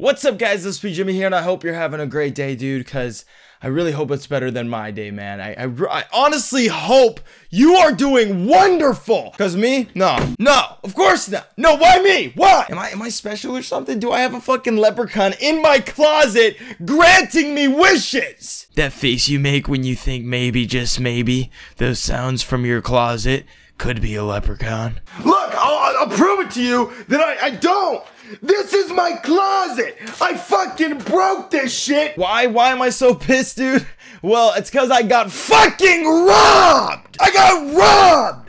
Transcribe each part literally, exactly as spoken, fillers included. What's up, guys? This is Jimmy here, and I hope you're having a great day, dude, because I really hope it's better than my day, man. I, I, I honestly hope you are doing wonderful. Because me? No. No. Of course not. No, why me? Why? Am I, am I special or something? Do I have a fucking leprechaun in my closet granting me wishes? That face you make when you think maybe, just maybe, those sounds from your closet could be a leprechaun. Look, I'll, I'll prove it to you that I, I don't. This is my closet! I fucking broke this shit! Why? Why am I so pissed, dude? Well, it's because I got fucking robbed! I got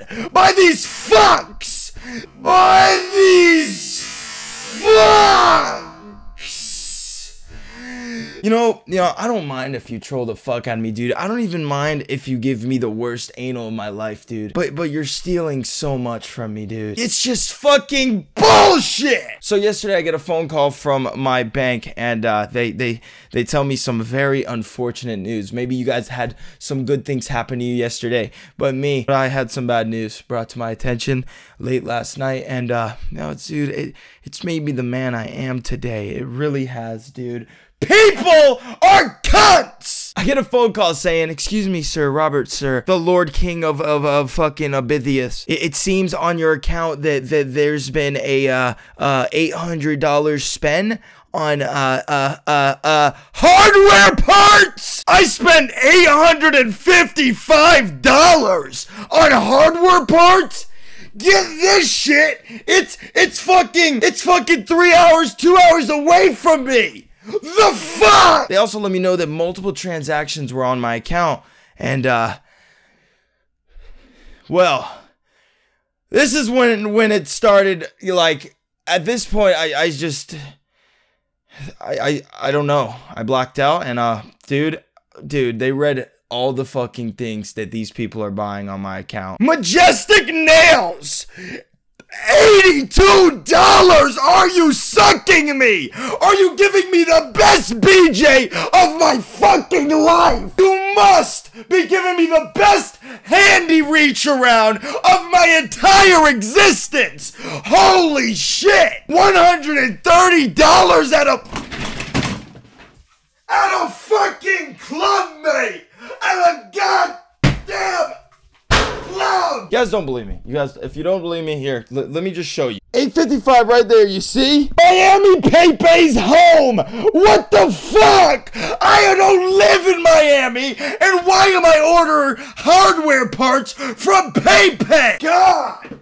robbed! By these fucks! By these fucks! You know, you know, I don't mind if you troll the fuck on me, dude. I don't even mind if you give me the worst anal of my life, dude. But, but you're stealing so much from me, dude. It's just fucking bullshit! So yesterday I get a phone call from my bank, and uh, they they they tell me some very unfortunate news. Maybe you guys had some good things happen to you yesterday, but me, I had some bad news brought to my attention late last night, and uh, now it's dude, it it's made me the man I am today. It really has, dude. People are cunts! I get a phone call saying, "Excuse me, sir, Robert, sir, the Lord King of of, of fucking Abithius. It, it seems on your account that, that there's been a uh, uh, eight hundred dollars spend on uh, uh, uh, uh, hardware parts! I spent eight hundred fifty-five dollars on hardware parts?" Get this shit! It's, it's fucking, it's fucking three hours, two hours away from me! The fuck! They also let me know that multiple transactions were on my account, and uh well, this is when when it started. Like, at this point I, I just I, I I don't know. I blacked out, and uh dude dude they read all the fucking things that these people are buying on my account. Majestic nails! eighty-two dollars! Are you sucking me? Are you giving me the best B J of my fucking life? You must be giving me the best handy reach around of my entire existence! Holy shit! one hundred thirty dollars at a... at a fucking club, mate! At a goddamn... You guys don't believe me. You guys, if you don't believe me, here, let me just show you. eight fifty-five right there, you see? Miami Pepe's home! What the fuck? I don't live in Miami, and why am I ordering hardware parts from Pepe? God!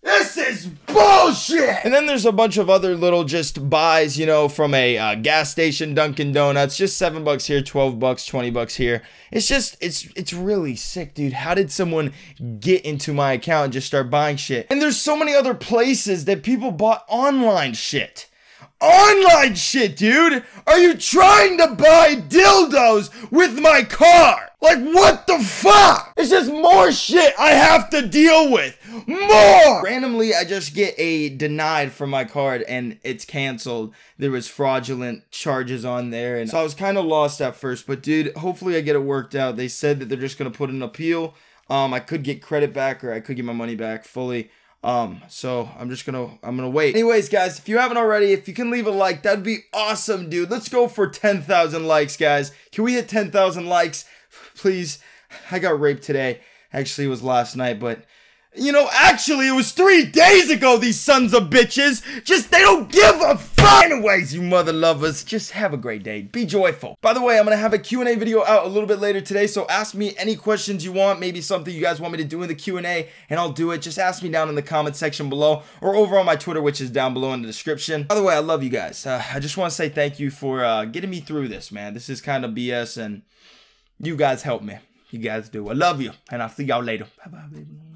This is bullshit! And then there's a bunch of other little just buys, you know, from a uh, gas station, Dunkin' Donuts, just seven bucks here, twelve bucks, twenty bucks here. It's just, it's it's really sick, dude. How did someone get into my account and just start buying shit? And there's so many other places that people bought online shit. Online shit, dude! Are you trying to buy dildos with my car? Like, what the fuck? It's just more shit I have to deal with. More! Randomly, I just get a denied from my card, and it's canceled. There was fraudulent charges on there, and so I was kind of lost at first, but dude, hopefully I get it worked out. They said that they're just going to put an appeal. Um, I could get credit back, or I could get my money back fully. Um, so I'm just gonna, I'm gonna wait. Anyways, guys, if you haven't already, if you can leave a like, that'd be awesome, dude. Let's go for ten thousand likes, guys. Can we hit ten thousand likes? Please. I got raped today. Actually, it was last night, but, you know, actually, it was three days ago, these sons of bitches. Just, they don't give a fuck. Anyways, you mother lovers, just have a great day. Be joyful. By the way, I'm going to have a Q and A video out a little bit later today, so ask me any questions you want, maybe something you guys want me to do in the Q and A, and I'll do it. Just ask me down in the comment section below, or over on my Twitter, which is down below in the description. By the way, I love you guys. Uh, I just want to say thank you for uh, getting me through this, man. This is kind of B S, and you guys help me. You guys do. I love you, and I'll see y'all later. Bye-bye, baby.